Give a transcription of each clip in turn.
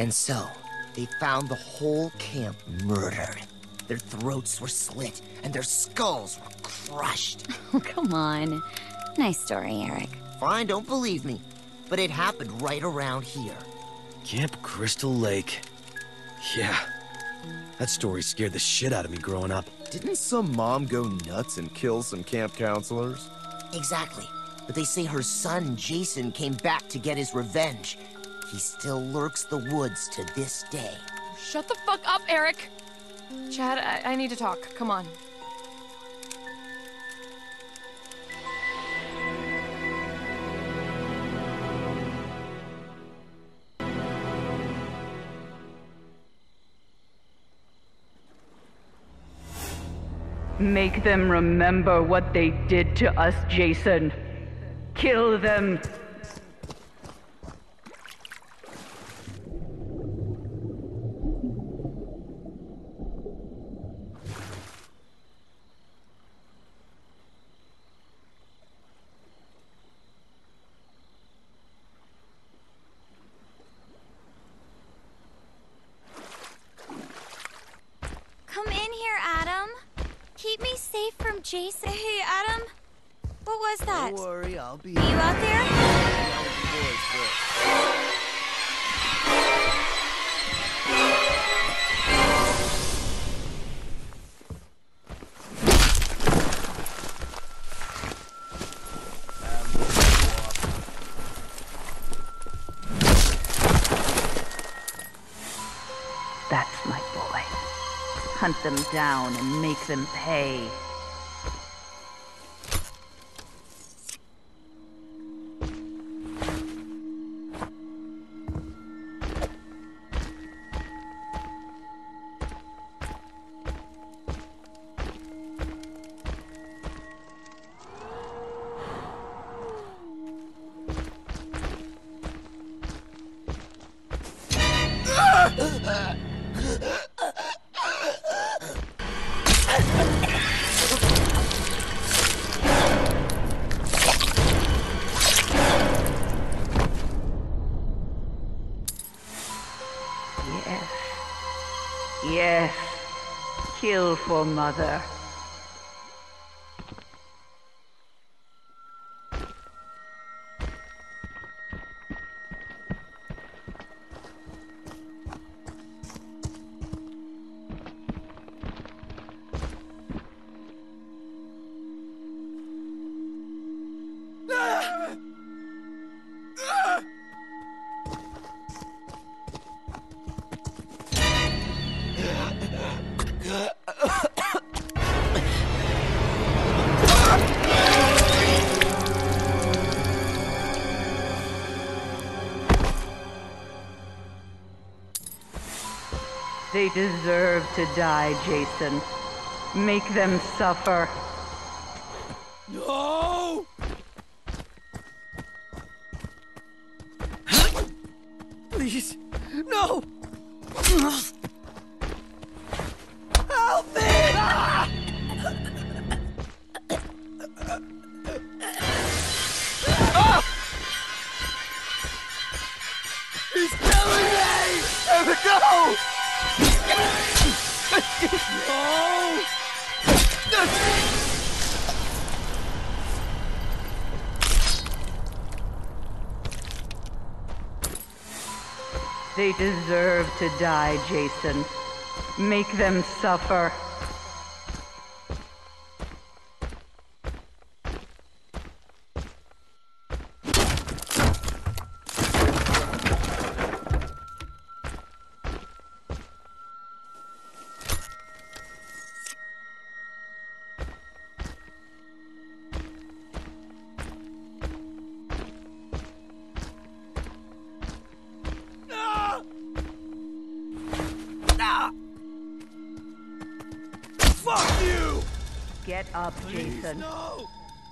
And so, they found the whole camp murdered. Their throats were slit, and their skulls were crushed. Oh, come on. Nice story, Eric. Fine, don't believe me. But it happened right around here. Camp Crystal Lake. Yeah. That story scared the shit out of me growing up. Didn't some mom go nuts and kill some camp counselors? Exactly. But they say her son, Jason, came back to get his revenge. He still lurks the woods to this day. Shut the fuck up, Eric! Chad, I need to talk. Come on. Make them remember what they did to us, Jason. Kill them. Jason? Hey, Adam? What was that? Don't worry, I'll be... Are you out there? That's my boy. Hunt them down and make them pay. Yes, kill for mother. They deserve to die, Jason. Make them suffer. No! Please, no! Help me! Ah! Ah! He's killing me! There we go! No! They deserve to die, Jason. Make them suffer. Get up, please, Jason. No!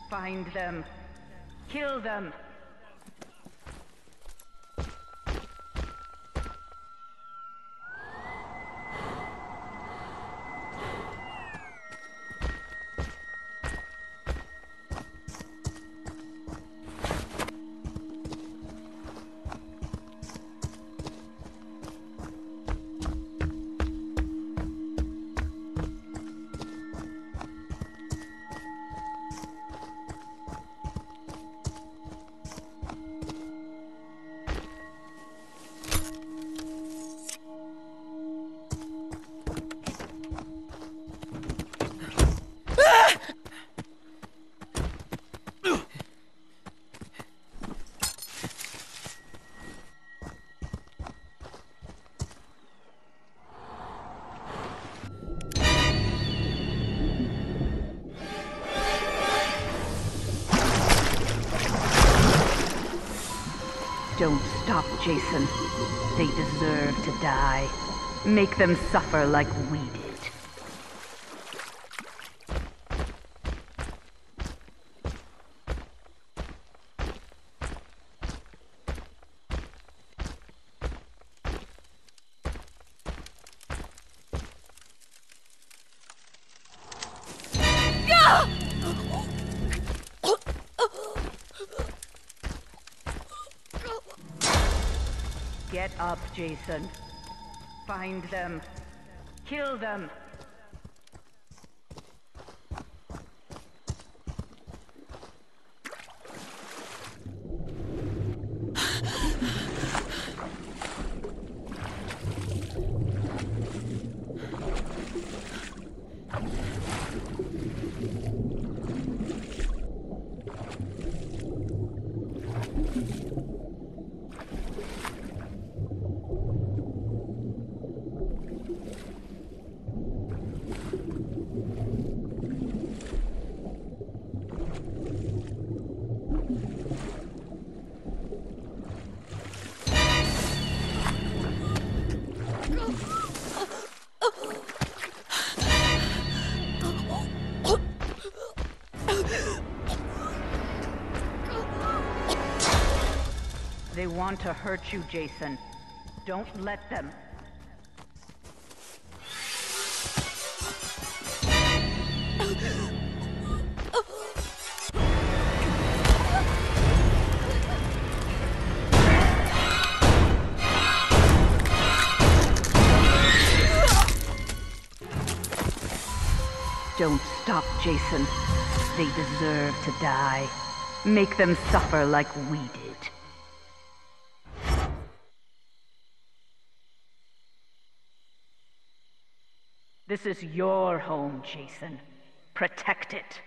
Find them. Kill them. Don't stop, Jason. They deserve to die. Make them suffer like we did. Get up, Jason. Find them. Kill them. They want to hurt you, Jason. Don't let them. Don't stop, Jason. They deserve to die. Make them suffer like we did. This is your home, Jason. Protect it.